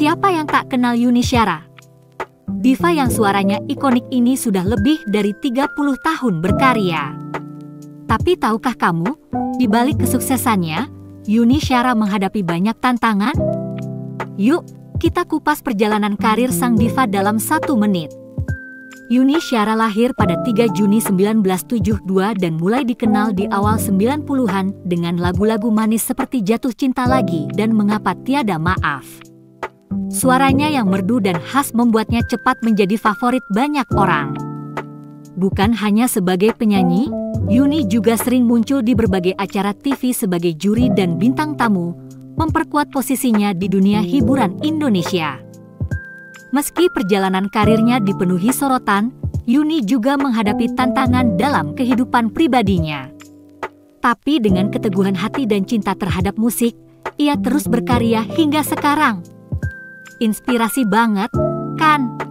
Siapa yang tak kenal Yuni Shara? Diva yang suaranya ikonik ini sudah lebih dari 30 tahun berkarya. Tapi tahukah kamu, di balik kesuksesannya, Yuni Shara menghadapi banyak tantangan? Yuk, kita kupas perjalanan karir sang diva dalam 1 menit. Yuni Shara lahir pada 3 Juni 1972 dan mulai dikenal di awal 90-an dengan lagu-lagu manis seperti Jatuh Cinta Lagi dan Mengapa Tiada Maaf. Suaranya yang merdu dan khas membuatnya cepat menjadi favorit banyak orang. Bukan hanya sebagai penyanyi, Yuni juga sering muncul di berbagai acara TV sebagai juri dan bintang tamu, memperkuat posisinya di dunia hiburan Indonesia. Meski perjalanan karirnya dipenuhi sorotan, Yuni juga menghadapi tantangan dalam kehidupan pribadinya. Tapi dengan keteguhan hati dan cinta terhadap musik, ia terus berkarya hingga sekarang. Inspirasi banget, kan?